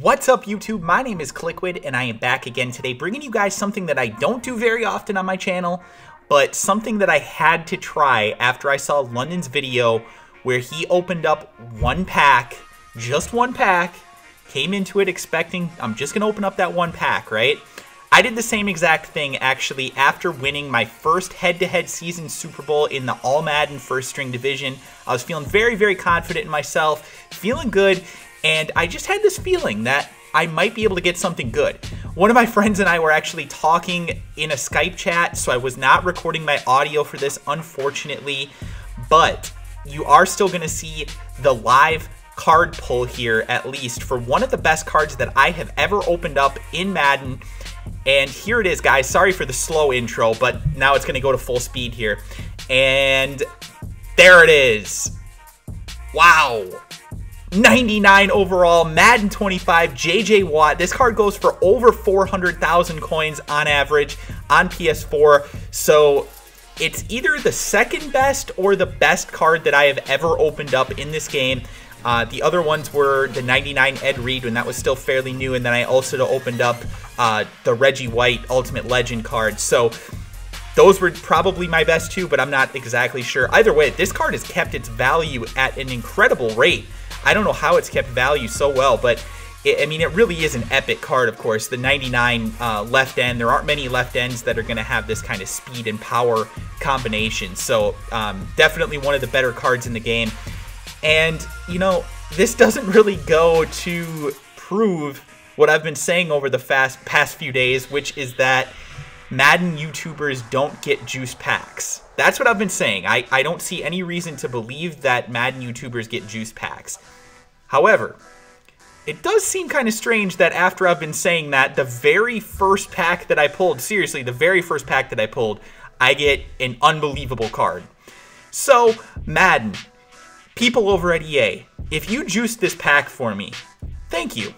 What's up YouTube? My name is Kliquid and I am back again today bringing you guys something that I don't do very often on my channel, but something that I had to try after I saw London's video where he opened up one pack, just one pack, came into it expecting I'm just gonna open up that one pack, right? I did the same exact thing actually after winning my first head-to-head season Super Bowl in the All Madden first string division. I was feeling very, very confident in myself, feeling good, and I just had this feeling that I might be able to get something good. One of my friends and I were actually talking in a Skype chat, so I was not recording my audio for this, unfortunately, but you are still gonna see the live card pull here, at least, for one of the best cards that I have ever opened up in Madden. And here it is, guys. Sorry for the slow intro, but now it's gonna go to full speed here. And there it is. Wow. 99 overall, Madden 25, JJ Watt. This card goes for over 400,000 coins on average on PS4. So it's either the second best or the best card that I have ever opened up in this game. The other ones were the 99 Ed Reed when that was still fairly new, and then I also opened up the Reggie White Ultimate Legend card. So those were probably my best two, but I'm not exactly sure. Either way, this card has kept its value at an incredible rate. I don't know how it's kept value so well, but it really is an epic card, of course. The 99 left end, there aren't many left ends that are going to have this kind of speed and power combination. So definitely one of the better cards in the game. And, you know, this doesn't really go to prove what I've been saying over the past few days, which is that Madden YouTubers don't get juice packs. That's what I've been saying. I don't see any reason to believe that Madden YouTubers get juice packs. However, it does seem kind of strange that after I've been saying that, the very first pack that I pulled, seriously, the very first pack that I pulled, I get an unbelievable card. So, Madden, people over at EA, if you juiced this pack for me, thank you.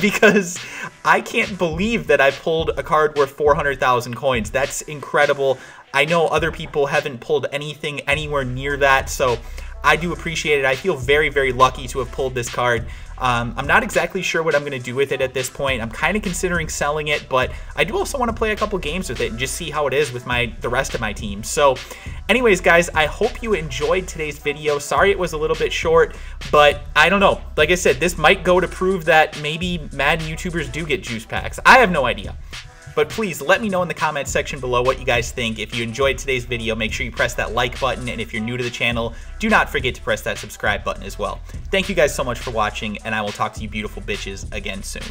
Because I can't believe that I pulled a card worth 400,000 coins. That's incredible. I know other people haven't pulled anything anywhere near that, so I do appreciate it. I feel very, very lucky to have pulled this card. I'm not exactly sure what I'm going to do with it at this point. I'm kind of considering selling it, but I do also want to play a couple games with it and just see how it is with the rest of my team. So anyways, guys, I hope you enjoyed today's video. Sorry it was a little bit short, but I don't know. Like I said, this might go to prove that maybe Madden YouTubers do get juice packs. I have no idea. But please let me know in the comments section below what you guys think. If you enjoyed today's video, make sure you press that like button. And if you're new to the channel, do not forget to press that subscribe button as well. Thank you guys so much for watching, and I will talk to you beautiful bitches again soon.